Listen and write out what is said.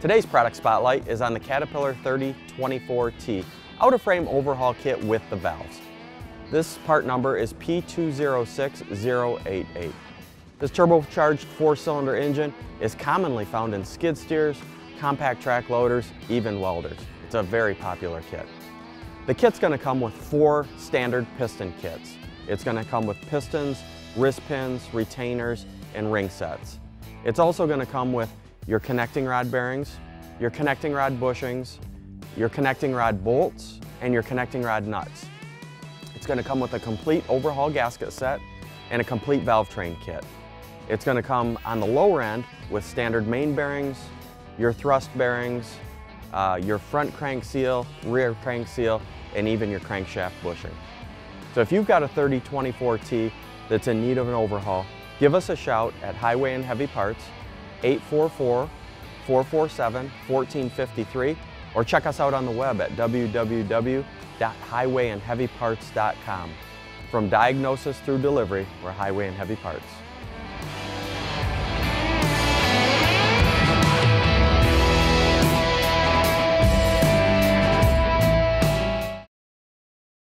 Today's product spotlight is on the Caterpillar 3024T outer frame overhaul kit with the valves. This part number is P206088. This turbocharged four-cylinder engine is commonly found in skid steers, compact track loaders, even welders. It's a very popular kit. The kit's going to come with four standard piston kits. It's going to come with pistons, wrist pins, retainers, and ring sets. It's also going to come with your connecting rod bearings, your connecting rod bushings, your connecting rod bolts, and your connecting rod nuts. It's going to come with a complete overhaul gasket set and a complete valve train kit. It's going to come on the lower end with standard main bearings, your thrust bearings, your front crank seal, rear crank seal, and even your crankshaft bushing. So if you've got a 3024T that's in need of an overhaul, give us a shout at Highway and Heavy Parts, 844-447-1453, or check us out on the web at www.highwayandheavyparts.com. From diagnosis through delivery, we're Highway and Heavy Parts.